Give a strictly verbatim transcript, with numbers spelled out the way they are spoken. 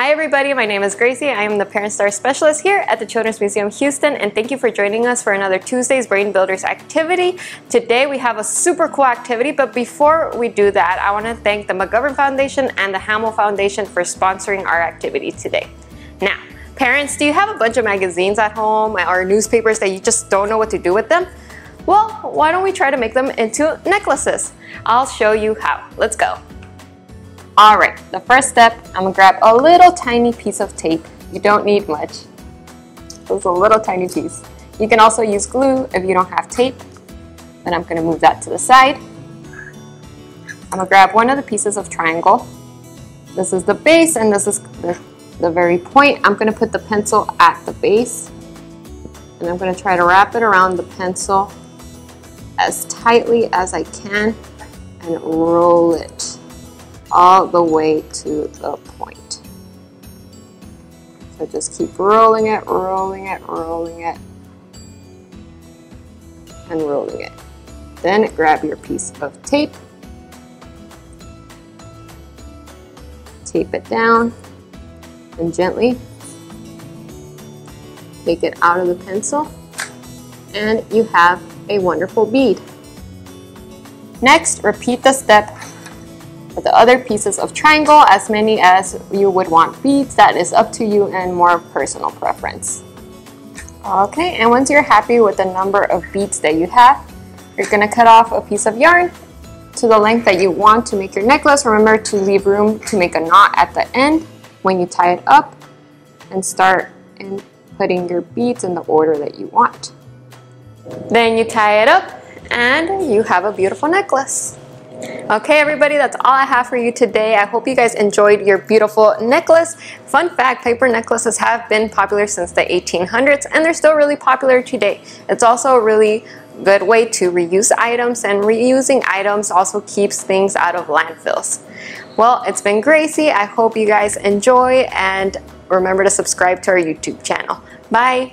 Hi everybody, my name is Gracie. I am the Parent Star Specialist here at the Children's Museum Houston, and thank you for joining us for another Tuesday's Brain Builders activity. Today we have a super cool activity, but before we do that, I want to thank the McGovern Foundation and the Hamill Foundation for sponsoring our activity today. Now, parents, do you have a bunch of magazines at home or newspapers that you just don't know what to do with them? Well, why don't we try to make them into necklaces? I'll show you how. Let's go. All right, the first step, I'm gonna grab a little tiny piece of tape. You don't need much. It's a little tiny piece. You can also use glue if you don't have tape. Then I'm gonna move that to the side. I'm gonna grab one of the pieces of triangle. This is the base and this is the the very point. I'm going to put the pencil at the base and I'm going to try to wrap it around the pencil as tightly as I can and roll it all the way to the point. So just keep rolling it, rolling it, rolling it, and rolling it. Then grab your piece of tape, tape it down, and gently take it out of the pencil, and you have a wonderful bead. Next, repeat the step with the other pieces of triangle, as many as you would want beads. That is up to you and more personal preference. Okay, and once you're happy with the number of beads that you have, you're going to cut off a piece of yarn to the length that you want to make your necklace. Remember to leave room to make a knot at the end when you tie it up, and start in putting your beads in the order that you want. Then you tie it up and you have a beautiful necklace. Okay everybody, that's all I have for you today. I hope you guys enjoyed your beautiful necklace. Fun fact, paper necklaces have been popular since the eighteen hundreds and they're still really popular today. It's also a really good way to reuse items, and reusing items also keeps things out of landfills. Well, it's been Gracie. I hope you guys enjoy, and remember to subscribe to our YouTube channel. Bye!